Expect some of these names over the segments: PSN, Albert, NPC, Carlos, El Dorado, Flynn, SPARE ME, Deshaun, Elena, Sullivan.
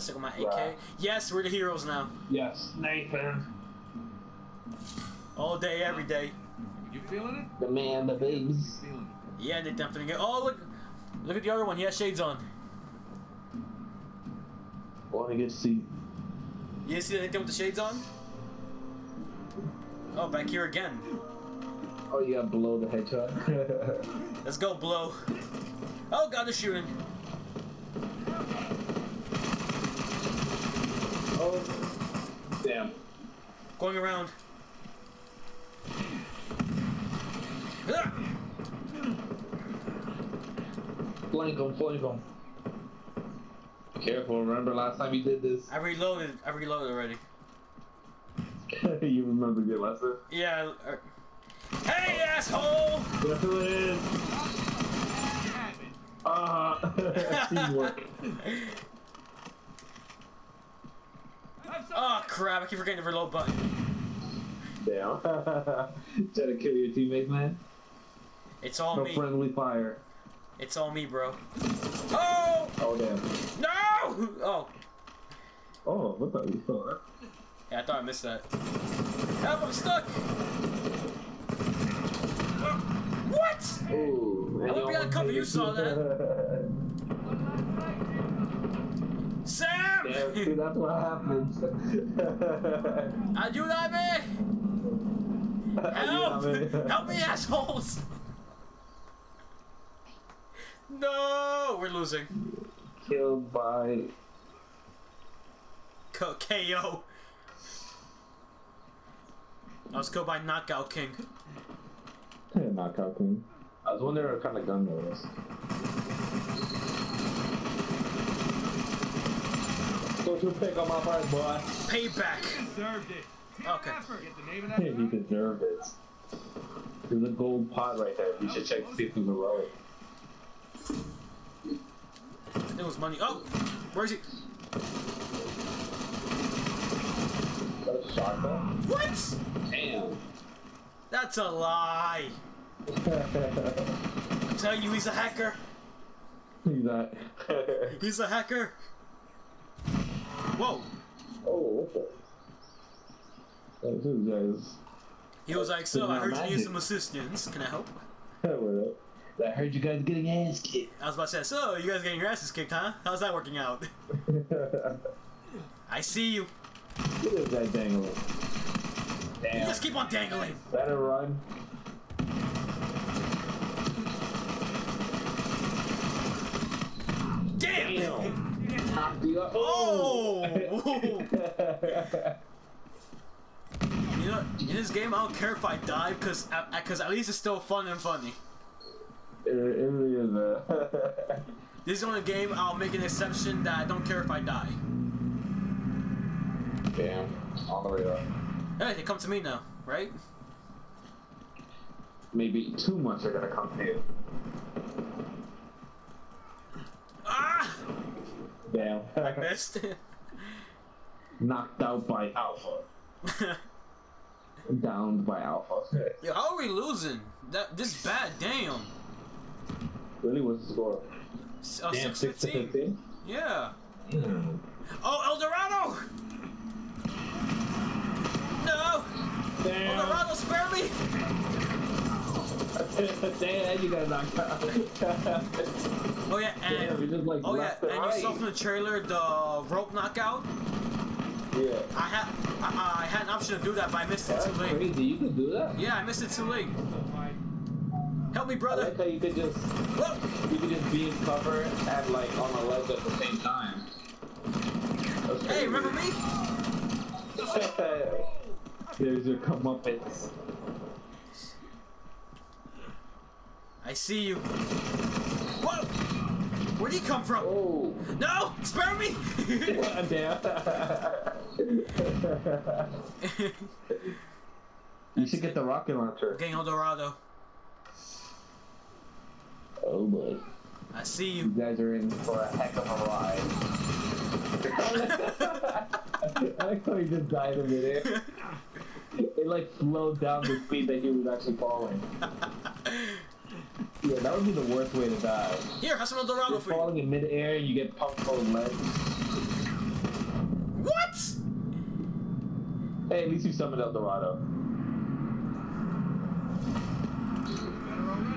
That's 6.8K. Right. Yes, we're the heroes now. Yes, Nathan. All day, every day. You feeling it? The man, the babes. Yeah, Nathan, I'm feeling it. Oh, look. Look at the other one. He has shades on. Want a good seat. You didn't see that Nathan with the shades on? Oh, back here again. Oh, you got blow the headshot. Let's go, blow. Oh, God, they're shooting. Oh, damn. Going around. Flank him, flank him. Careful, remember last time you did this? I reloaded already. You remember your lesson? Yeah. Hey, asshole! That's who it is. Teamwork. Oh crap, I keep forgetting the reload button. Damn. Try to kill your teammate, man. It's all me. No friendly fire. It's all me, bro. Oh! Oh, damn. No! Oh. Oh, what the? You saw that? Yeah, I thought I missed that. Help, I'm stuck! What? Ooh, I went behind cover, you saw that. Sam! Yeah, see, that's what happens. Ayúdame! Help! Ayúdame. Help me, assholes! No! We're losing. Killed by... KO. I was killed by Knockout King. Yeah, Knockout King. I was wondering what kind of gun that was. Go to pick on my part, boy. Payback. He deserved it. Okay. Yeah, he deserved it. There's a gold pot right there. You should check to see if there's a row. It was money. Oh, where is he? What? Damn. That's a lie. I tell you, he's a hacker. He's a hacker. He's a hacker. Whoa. Oh, okay. He was like, so I heard you need some assistance. Can I help? I heard you guys getting your ass kicked. I was about to say, so you guys getting your asses kicked, huh? How's that working out? I see you. Look at that dangling. Damn. You just keep on dangling. Better run. Damn! Damn. Oh! You know, in this game, I don't care if I die, because at least it's still fun and funny. It really is, man. This is the only game I'll make an exception that I don't care if I die. Damn. All the way up. Hey, they come to me now, right? Maybe 2 months are gonna come to you. Ah! Damn. I missed. Knocked out by Alpha. Downed by Alpha. Yo, how are we losing? This bad, damn. Really, what's the score? 6-15. Yeah. Mm. Oh, El Dorado! No! Damn. El Dorado, spare me! Damn, you got knocked out. Oh yeah, and damn, just, like, oh yeah, and right. You saw from the trailer the rope knockout. Yeah. I had an option to do that, but I missed it too late. Crazy. You can do that? Yeah, I missed it too late. Help me, brother! I like how you could just be in cover and have like on my legs at the same time. Hey, remember me? There's your comeuppance. I see you. Whoa! Where'd he come from? Oh. No! Spare me! Damn. You should get the rocket launcher. Getting El Dorado. Oh boy. I see you. You guys are in for a heck of a ride. I like how he just died in midair. It like slowed down the speed that he was actually falling. Yeah, that would be the worst way to die. Here, have some El Dorado for you. You're falling in midair and you get pumped full of lead. What? Hey, at least you summoned El Dorado.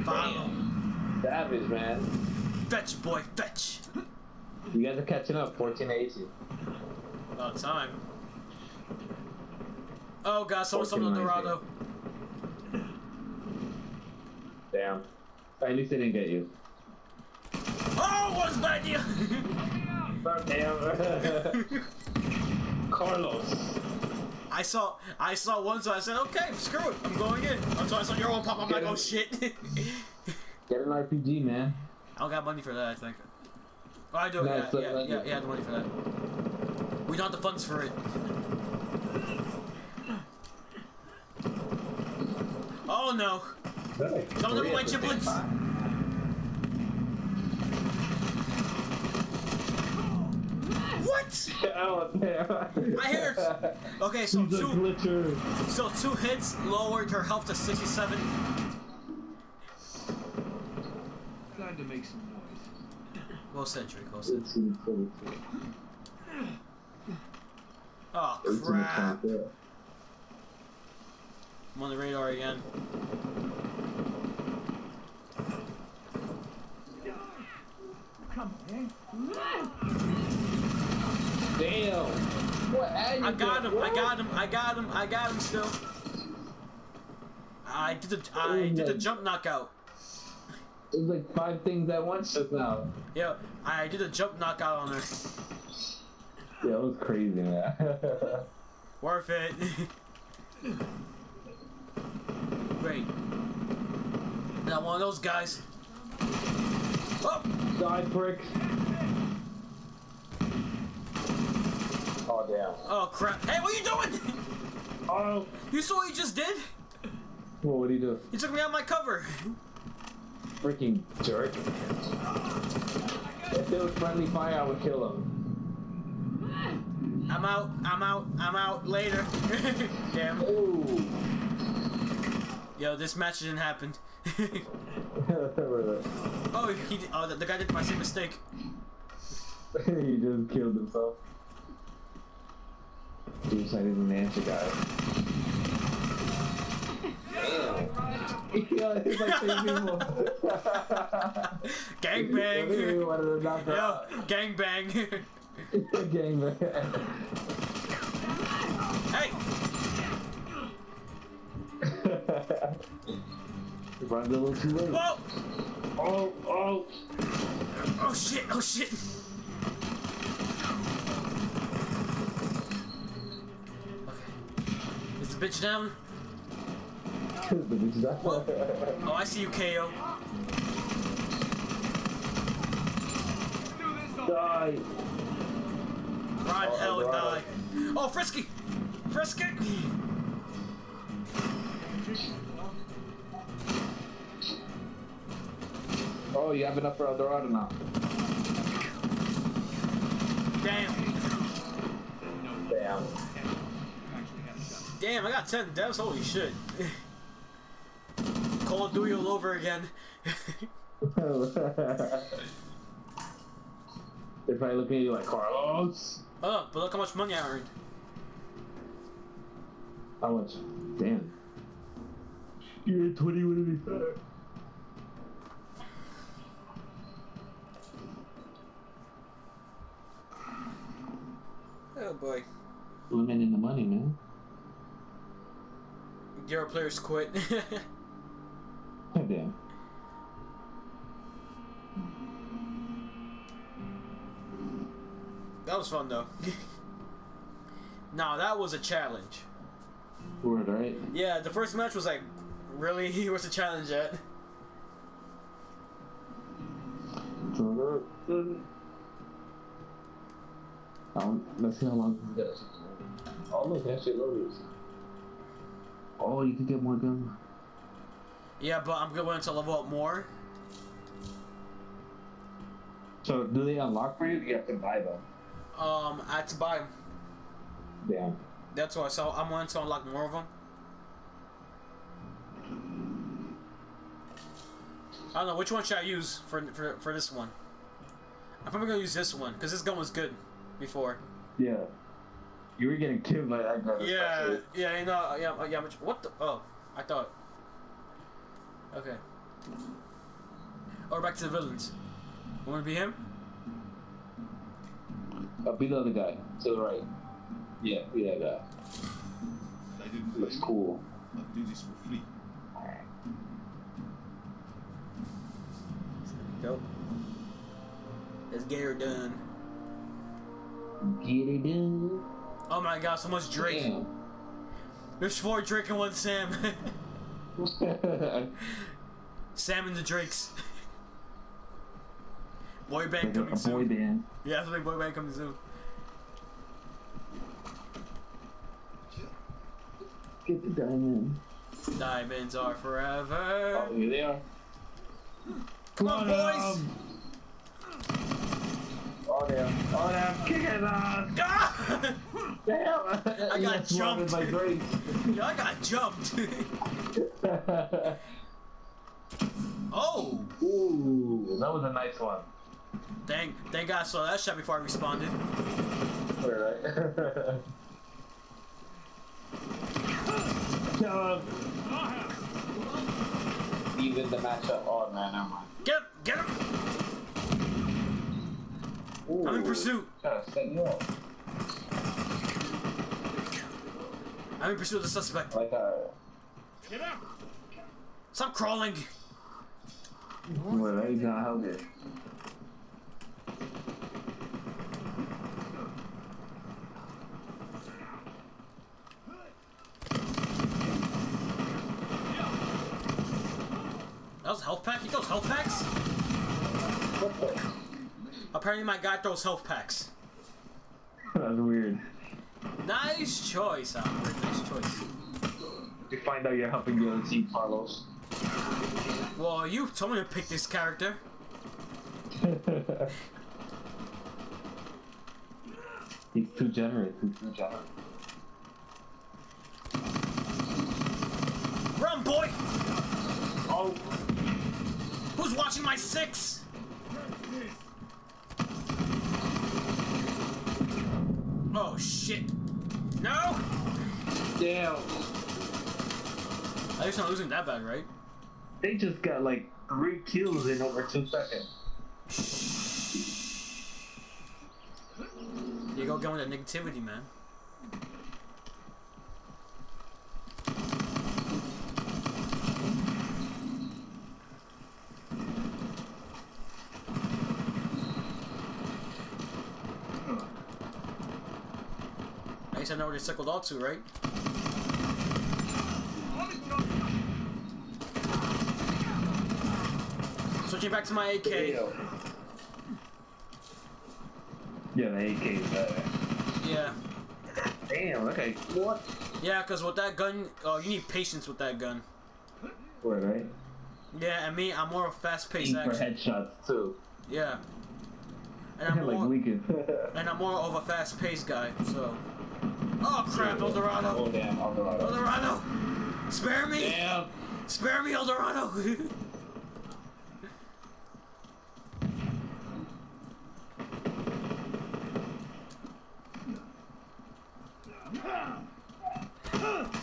Damn. Savage, man. Fetch, boy, fetch. You guys are catching up, 14-18. About time. Oh god, someone summoned El Dorado. Damn. At least they didn't get you. Oh, what's that idea? Damn. Carlos. I saw one, so I said, okay, screw it, I'm going in. Until I saw your own pop, I'm like, oh shit. Get an RPG, man. I don't got money for that, I think. Oh, I do, no, yeah, I have the money for that. We don't have the funds for it. Oh no. Don't look at my chiplets. What? Oh, damn. I heard. Okay, so two hits lowered her health to 67. Time to make some noise. Well said, Drake. Well said. Oh crap! I'm on the radar again. Come on. Damn! What I got him! What? I got him! I got him! I got him! Still, I did the jump knockout. It was like 5 things at once just now. Yeah, I did a jump knockout on her. Yeah, it was crazy, man. Worth it. Great. Now one of those guys. Oh! Side prick. Oh, damn. Oh, crap. Hey, what are you doing? Oh. You saw what you just did? Well, what did he do? He took me out of my cover. Freaking jerk. If there was friendly fire, I would kill him. I'm out. Later. Damn. Ooh. Yo, this match didn't happen. Oh, the guy did my same mistake. He just killed himself. Oops, I didn't answer, guys. Yeah, it's like 3 people. Gangbang. Yo, gangbang. Gangbang. Hey. Run a little too late. Whoa. Oh, oh. Oh shit. Oh shit. Bitch down. The bitch down. Whoa. Oh, I see you, KO. Die. Run, oh, hell, die. Oh, Frisky! Frisky! Oh, you have enough for El Dorado now. Damn. Damn. Damn, I got 10 deaths, holy shit. Call of Duty all over again. They're probably looking at you like, Carlos! Oh, but look how much money I earned. How much? Damn. You're at 20, would it be better? Oh boy. Limiting the money, man. Your players quit. Damn. That was fun though. Nah, that was a challenge. Word, right? Yeah, the first match was like, really? Where's the challenge at? Let's see how long this goes. Oh look, that shit loads. Oh, you can get more guns. Yeah, but I'm going to level up more. So, do they unlock for you? Do you have to buy them? I have to buy them. Damn. That's why. So I'm going to unlock more of them. I don't know which one should I use for this one. I'm probably gonna use this one because this gun was good before. Yeah. You were getting killed by that guy. Yeah, yeah, you know, yeah. What the? Oh, I thought. Okay. Or back to the villains. Want to be him? I'll be the other guy to the right. Yeah, be that guy. I didn't play. Looks cool. I'll do this for free. Go. Let's get her done. Get it done. Oh my god, so much Drake. Damn. There's 4 Drake and 1 Sam. Sam and the Drakes. Boy band coming soon. Boy band. Yeah, that's like boy band coming soon. Get the diamond. Diamonds are forever. Oh, here they are. Come on, boys! Oh, damn. Oh, damn. Kick it off! Ah! Damn! I got jumped. By yeah, I got jumped. Oh! Ooh, that was a nice one. Dang, thank God I saw that shot before I responded. All right. You win the matchup. Oh, man, never mind. Get him! Get him! Ooh, I'm in pursuit. I'm in pursuit of the suspect. Like get up! Stop crawling! Well, I ain't gonna help you. That was a health pack? He throws health packs? Apparently my guy throws health packs. That's weird. Nice choice, Albert. Nice choice. You find out you're helping your own team, Carlos. Well, you told me to pick this character. He's too generous. He's too generous. Run, boy! Oh. Who's watching my 6? Oh shit. No! Damn. At least not losing that bad, right? They just got like 3 kills in over 2 seconds. You go going with that negativity, man. I know where they circled all to, right? Switching back to my AK. Yeah, my AK is better. Yeah. Damn, okay. What? Yeah, because with that gun, you need patience with that gun. What, right? Yeah, and me, I'm more of fast-paced action. For headshots, too. Yeah. And I'm, like more, and I'm more of a fast-paced guy, so... Oh crap, El Dorado! Oh damn, El Dorado. El Dorado! Spare me! Damn. Spare me, El Dorado!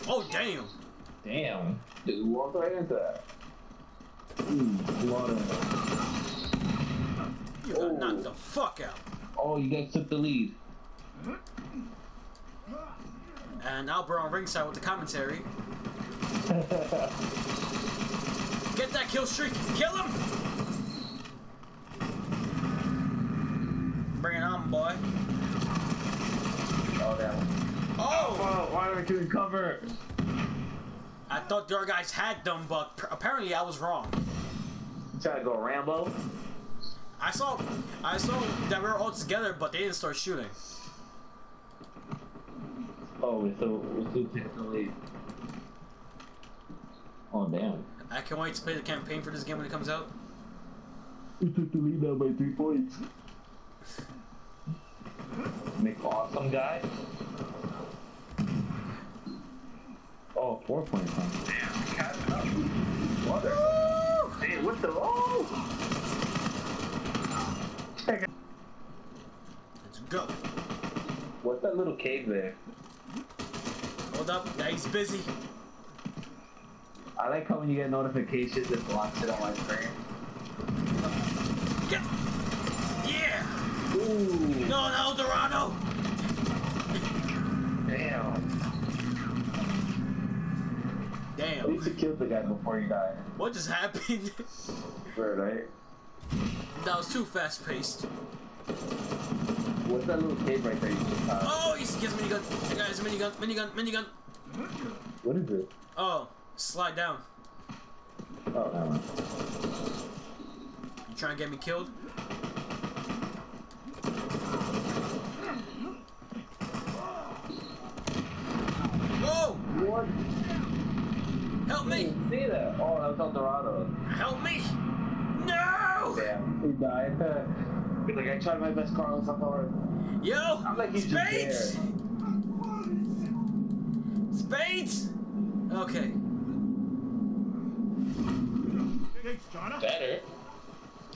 Oh damn! Damn. Just walk right into that. Ooh, blood. You got knocked the fuck out. Oh, you guys took the lead. And Albert on ringside with the commentary. Get that kill streak! Kill him! Bring it on, boy. Oh, damn. Oh! Why are we doing cover? I thought your guys had them, but apparently I was wrong. You trying to go Rambo? I saw that we were all together, but they didn't start shooting. Oh, so we're definitely. Oh damn! I can't wait to play the campaign for this game when it comes out. We took the lead now by 3 points. Make awesome guy. Oh, 4 points. Huh? Damn! Got it. Water. Damn! What the? Oh! Let's go. What's that little cave there? Hold up, now he's busy. I like how when you get notifications, it blocks it on my screen. Get. Yeah! Ooh! No, El Dorado! Damn. Damn. At least you killed the guy before you died. What just happened? Sure, right? That was too fast paced. What's that little cave right there? You just oh, he gets a minigun. The guy has a minigun, minigun. What is it? Oh, slide down. Oh, no. You trying to get me killed? Whoa! What? Help me! See that? Oh, that was El Dorado. Help me! No! Damn, he died. Like, I tried my best, Carlos. I'm hard. Yo! I'm like, he's Spades! Spades! Okay. Better.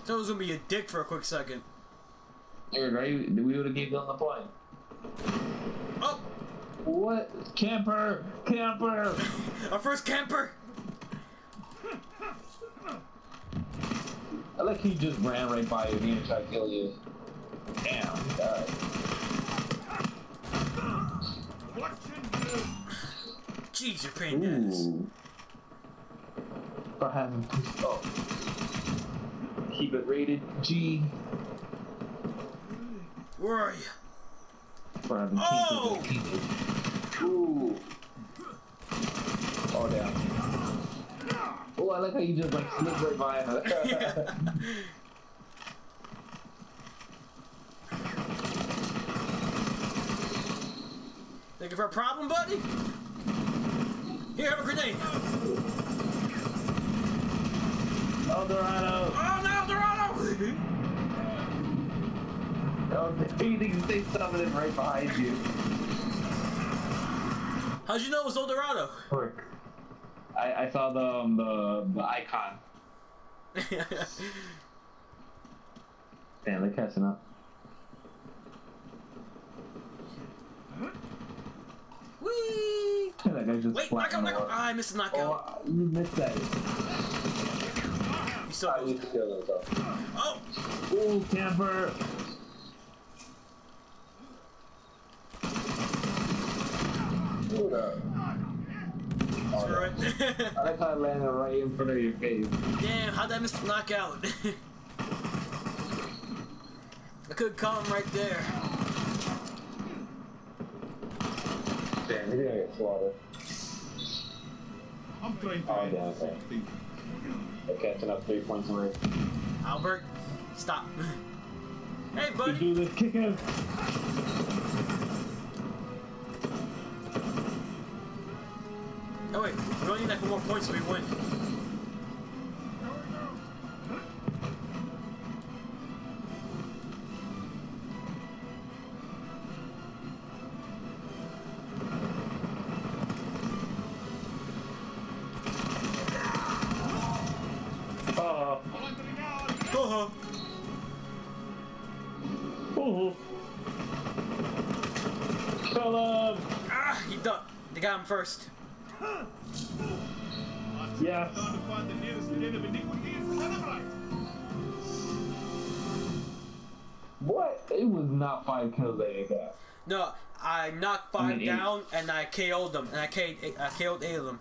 So it was gonna be a dick for a quick second. You're right. We would have given them the point. Oh! What? Camper! Camper! Our first camper! I like he just ran right by you and tried to kill you. Damn, he died. Jeez, you're pain in the ass. For having pushed off. Keep it rated G. Where are you? For having people. Ooh. Oh, damn. Oh, I like how you just like slip right by her. Yeah. Looking for a problem, buddy? Here, have a grenade. El Dorado. Oh no, El Dorado! They summoned him right behind you. How'd you know it was El Dorado? Work. I saw the icon. Damn, they're catching up. Whee! That guy just Wait, knockout! I missed the knockout. Oh, you missed that. You saw those. Oh! Ooh, camper! Ooh, right. I like how I landed right in front of your face. Damn, how'd I miss the knockout? I could caught him right there. Damn, you're gonna get slaughtered. I'm going to I'm catching up 3 points away. Albert, stop. Hey, buddy. You do this, kick him. Oh wait, we only need that for more points so we win. Sullivan! Ah, he done. They got him first. Yeah. What? It was not 5 kills that you got. No, I knocked 5 down and I KO'd them. And I KO'd 8 of them.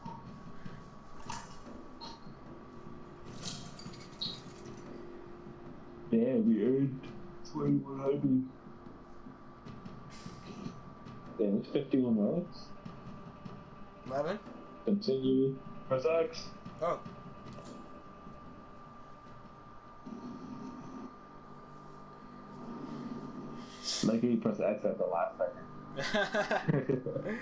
Damn, we earned 2100. Damn, it's 51 rounds. 11? Continue. Press X. Oh. Like you press X at the last second.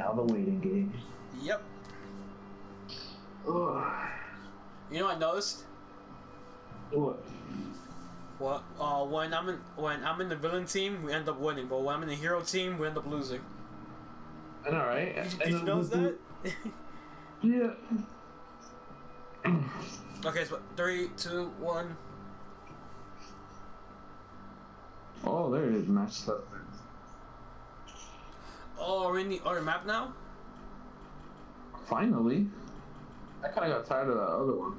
Now the waiting game. Yep. Ugh. You know what I noticed? What? Well, when I'm in the villain team, we end up winning. But when I'm in the hero team, we end up losing. I know, right? Did you notice that? Yeah. Okay, so 3, 2, 1. Oh, there it is, matched up. Oh, are we in the other map now? Finally. I kind of got tired of that other one.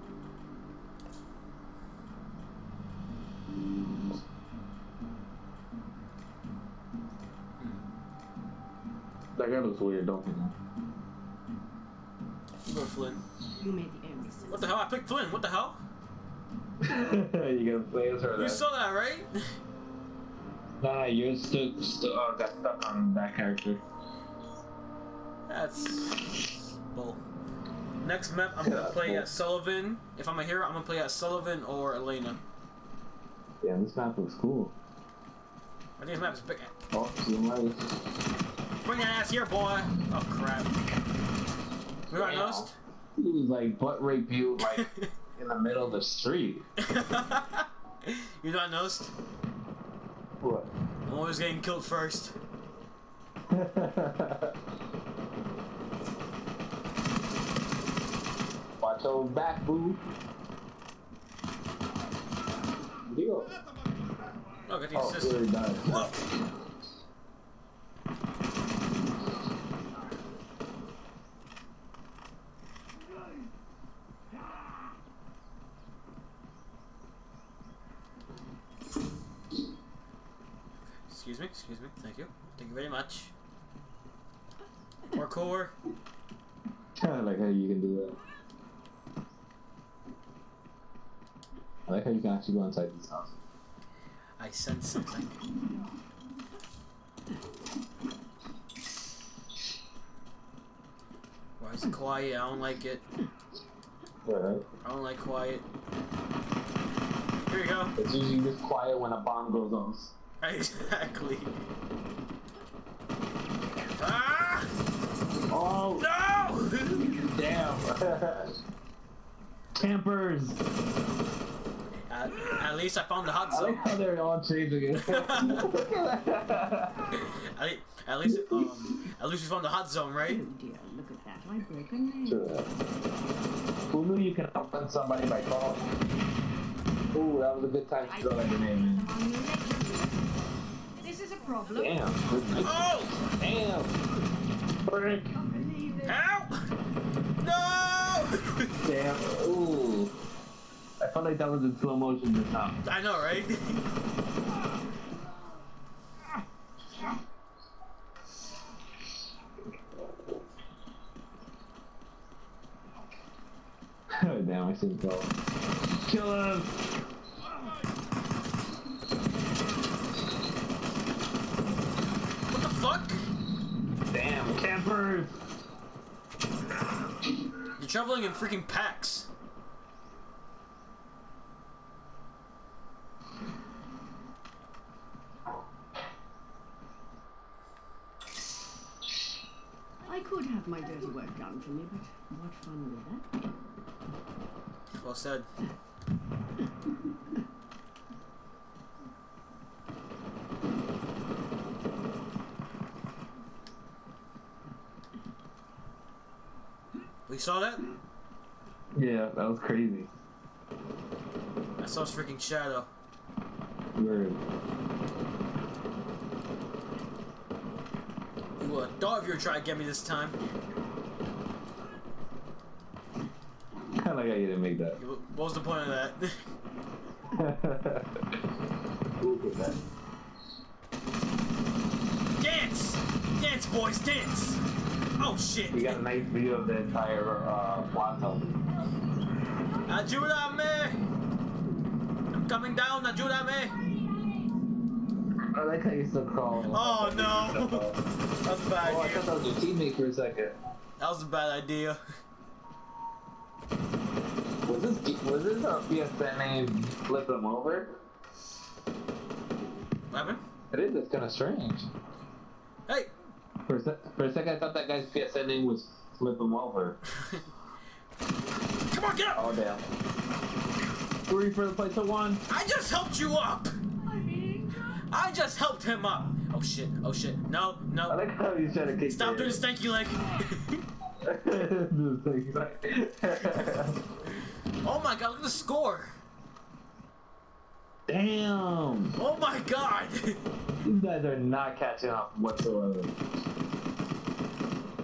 That guy looks weird, don't you know? You go, Flynn. You made the enemy. What the hell? I picked Flynn. What the hell? You gotta play as her. You saw that, right? Nah, you still got stuck on that character. That's bull. Next map, I'm gonna play as Sullivan. If I'm a hero, I'm gonna play as Sullivan or Elena. Yeah, this map looks cool. I think this map is big. Oh, nice. Bring your ass here, boy. Oh crap. You know what I noticed? He was like butt rape you like in the middle of the street. You know what I noticed? What? I'm always getting killed first. Watch your back, boo. Deal. Look at the assist. Really died. Excuse me, thank you very much. More core. I like how you can do that. I like how you can actually go inside these houses. I sense something. Why is it quiet? I don't like it. Alright. I don't like quiet. Here you go. It's usually this quiet when a bomb goes off. Exactly. Ah! Oh! No! Damn. Campers! At least I found the hot zone. I like how they're all changing it. At least we found the hot zone, right? Oh dear, look at that. My broken name. Who knew you could offend somebody by calling? Ooh, that was a good time to go like your name. This is a problem. Damn. Oh! Damn. Brick. Help! No! Damn. Ooh. I felt like that was in slow motion just now. I know, right? Oh, damn, I see him go. Kill him! What the fuck? Damn, campers! You're traveling in freaking packs. My dirty work done for me, but what fun was that? Well said. We saw that? Yeah, that was crazy. I saw his freaking shadow. Word. A dog, you're trying to get me this time. I like how you didn't make that. What was the point of that? Look at that. Dance! Dance, boys, dance! Oh, shit. We got a nice view of the entire plaza. Ajudame! I'm coming down, ajudame! I like how you're still crawling. Oh no! That's a bad idea. Oh, I thought that was your teammate for a second. That was a bad idea. Was this a PSN name flip him over? What happened? It is, it's kinda strange. Hey! For a second, I thought that guy's PSN name was Flip him over. Come on, get up! Oh, damn. We're for the place to one. I just helped you up! I just helped him up! Oh, shit. Oh, shit. No, no. I like how he's trying to kick Stop doing the stanky leg. Oh, my God. Look at the score. Damn. Oh, my God. These guys are not catching up whatsoever.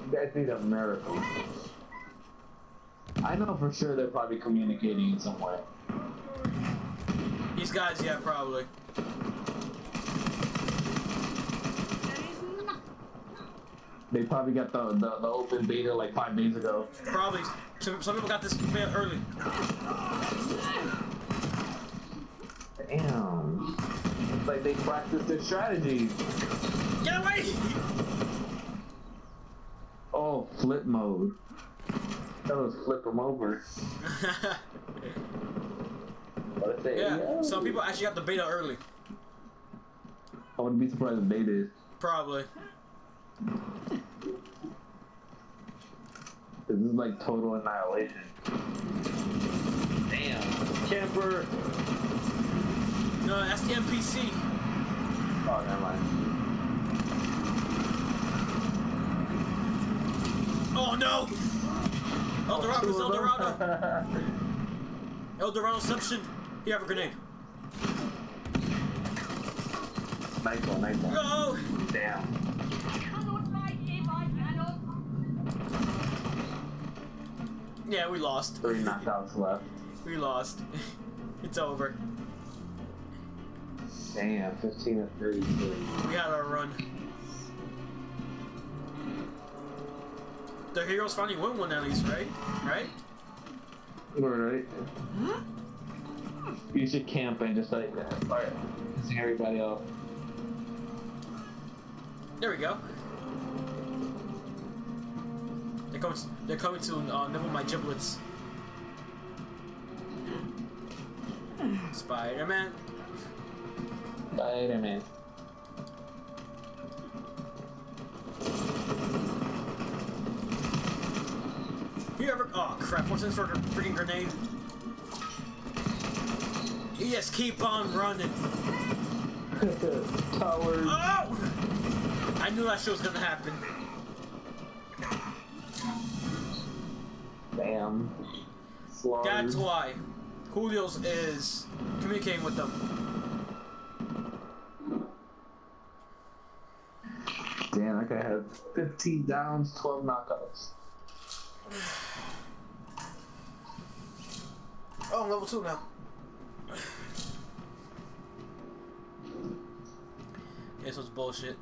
You guys need a miracle. I know for sure they're probably communicating in some way. These guys, yeah, probably. They probably got the open beta like 5 days ago. Probably. Some people got this early. Damn. It's like they practiced their strategies. Get away! Oh, flip mode. That was flip them over. Yeah, some people actually got the beta early. I wouldn't be surprised if they did. Probably. This is like total annihilation. Damn. Camper. No, that's the NPC. Oh, never mind. Oh, no! El Dorado, El Dorado. El Dorado-ception. You have a grenade. Nice one, nice one. Go! Damn. Yeah, we lost. 3 knockouts left. We lost. It's over. Damn, 15 and 33. We got our run. The heroes finally win one at least, right? Right? Alright. You should camp and just like that. Alright. See everybody else. There we go. They're coming to nibble my giblets. Spider-Man. Spider-Man. You ever? Oh crap! What's in for a freaking grenade? You just keep on running. Coward. Oh! I knew that shit was gonna happen. Damn. Slaughter. That's why Julio's is communicating with them. Damn, that guy had 15 downs, 12 knockouts. Oh, I'm level 2 now. This was bullshit.